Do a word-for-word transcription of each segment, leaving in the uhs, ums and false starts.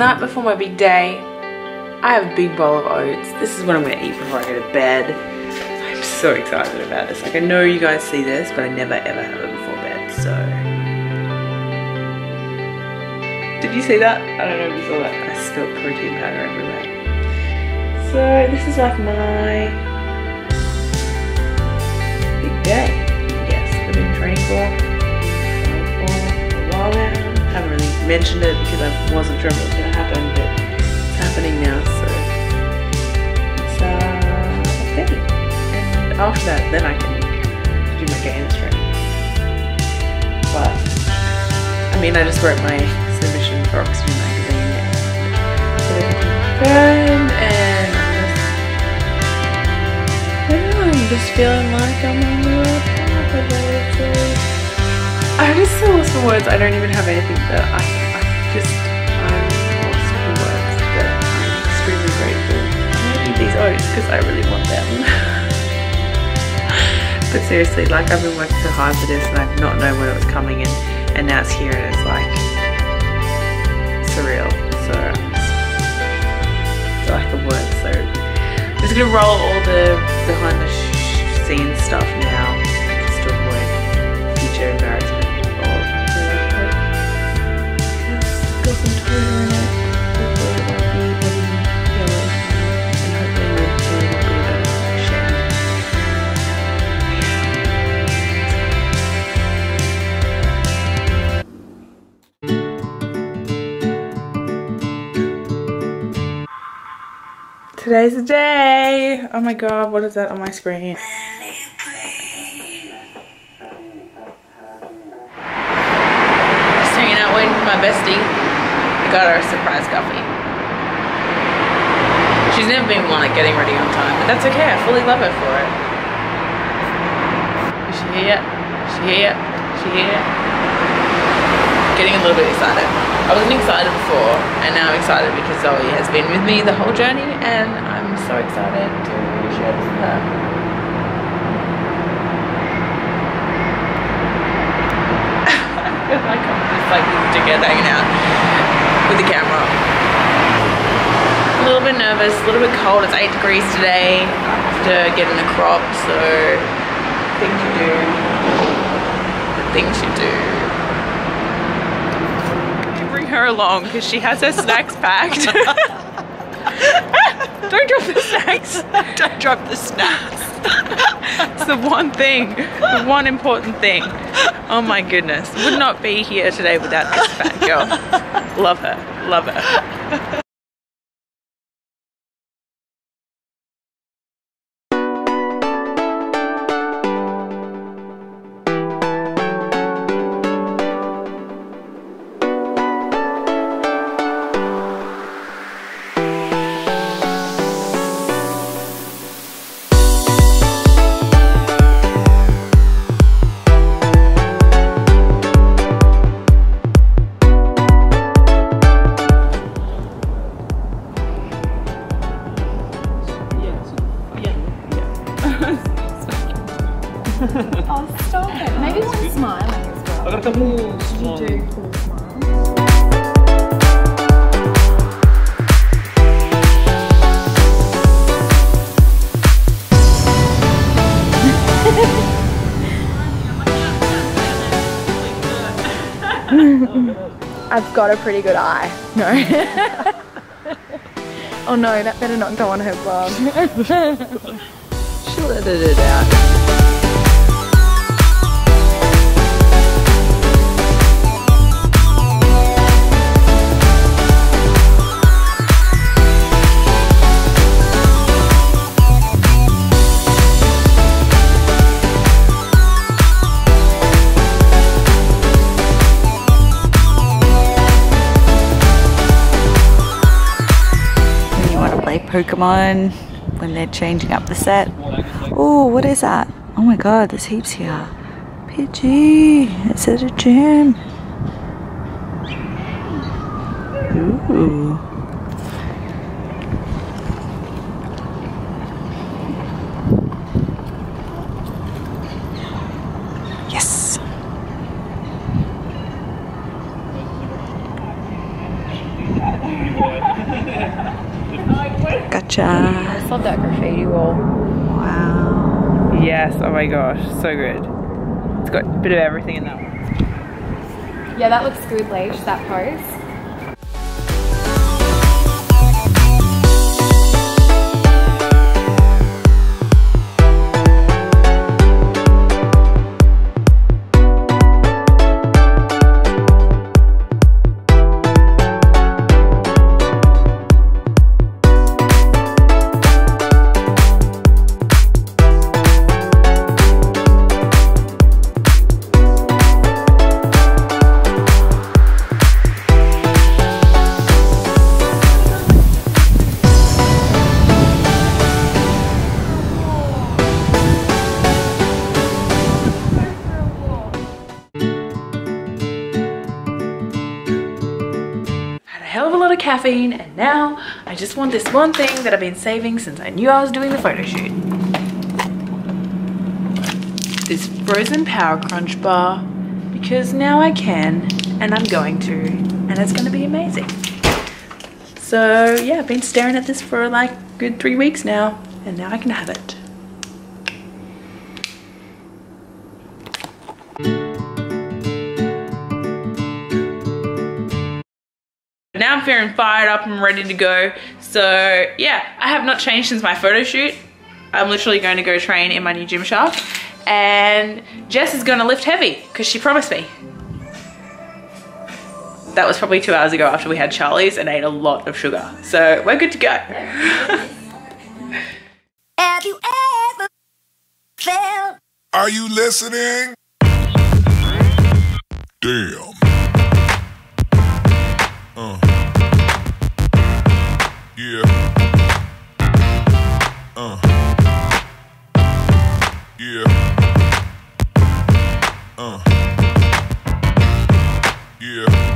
night before my big day, I have a big bowl of oats. This is what I'm gonna eat before I go to bed. I'm so excited about this. Like, I know you guys see this, but I never ever have it before bed, so. Did you see that? I don't know if you saw that. I spilled protein powder everywhere. So this is like my big day. Yes, I've been training for for a while now. I haven't really mentioned it because I wasn't sure what was going to happen, but it's happening now, so it's uh, a thing. And after that, then I can do my games training. But, I mean, I just wrote my submission for Oxygen Magazine so they can confirm, and I'm just, I don't know, I'm just feeling like I'm on the road path, I better say. I'm just so lost for words. I don't even have anything that I, I just, I'm lost for words, but I'm extremely grateful. I'm gonna eat these oats because I really want them. But seriously, like, I've been working so hard for this and I've not known when it was coming, and, and now it's here and it's like surreal. So I like the words. So I'm just gonna roll all the behind the scenes stuff now, just to avoid future embarrassment. Today's the day! Oh my god, what is that on my screen? Just hanging out waiting for my bestie. Got her a surprise coffee. She's never been one at getting ready on time, but that's okay. I fully love her for it. Is she here yet? Is she here yet? Is she here yet? Getting a little bit excited. I wasn't excited before, and now I'm excited because Zoe has been with me the whole journey, and I'm so excited to share this with her. I feel like I'm just like this dickhead hanging out with the camera. A little bit nervous, a little bit cold. It's eight degrees today. I have to get in a crop, so thing to do. The thing to do. Bring her along because she has her snacks packed. Don't drop the snacks. Don't drop the snacks. It's the one thing, the one important thing. Oh my goodness. Would not be here today without this fat girl. Love her. Love her. I've got a pretty good eye. No. Oh no, that better not go on her vlog. She'll edit it out. Pokemon when they're changing up the set. Oh, what is that? Oh my god, there's heaps here. Pidgey, it's at a gym. Ooh. Yes. Gotcha. I love that graffiti wall. Wow. Yes, oh my gosh, so good. It's got a bit of everything in that one. Yeah, that looks good, Leish, that pose. Caffeine, and now I just want this one thing that I've been saving since I knew I was doing the photo shoot. This frozen Powercrunch bar, because now I can and I'm going to, and it's going to be amazing. So yeah, I've been staring at this for like a good three weeks now, and now I can have it. Now I'm feeling fired up and ready to go. So yeah, I have not changed since my photo shoot. I'm literally going to go train in my new gym shaft, and Jess is gonna lift heavy because she promised me. That was probably two hours ago after we had Charlie's and ate a lot of sugar. So we're good to go. Have you ever felt? Are you listening? Damn. Uh. Yeah. Uh. Yeah. Uh. Yeah. Uh.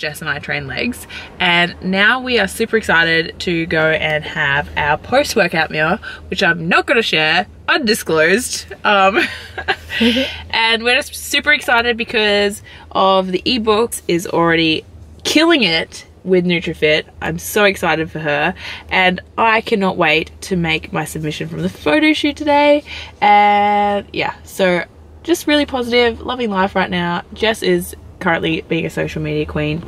Jess and I train legs, and now we are super excited to go and have our post-workout meal, which I'm not going to share, undisclosed, um, and we're just super excited because of the ebooks is already killing it with NutriFit. I'm so excited for her, and I cannot wait to make my submission from the photo shoot today. And yeah, so just really positive, loving life right now. Jess is currently being a social media queen,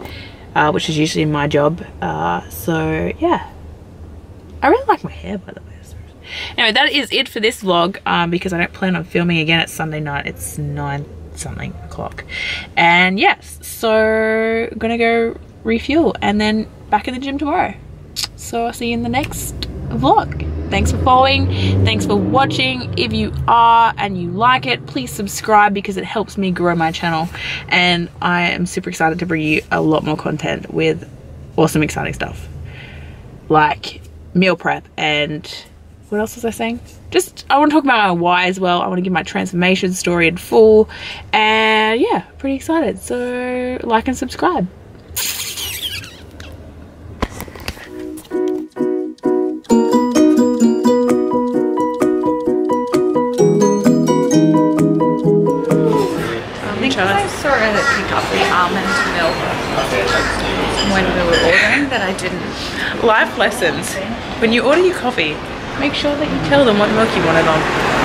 uh, which is usually my job, uh, so yeah. I really like my hair, by the way. Anyway, that is it for this vlog, um, because I don't plan on filming again. It's Sunday night, it's nine something o'clock, and yes, so I'm gonna go refuel and then back at the gym tomorrow. So I'll see you in the next vlog. Thanks for following, thanks for watching. If you are and you like it, please subscribe because it helps me grow my channel, and I am super excited to bring you a lot more content with awesome exciting stuff like meal prep, and what else was I saying? Just I want to talk about my why as well. I want to give my transformation story in full, and yeah, pretty excited. So like and subscribe. Thank you. already picked up the almond milk when we were ordering that I didn't. Life lessons. When you order your coffee, make sure that you tell them what milk you want it on.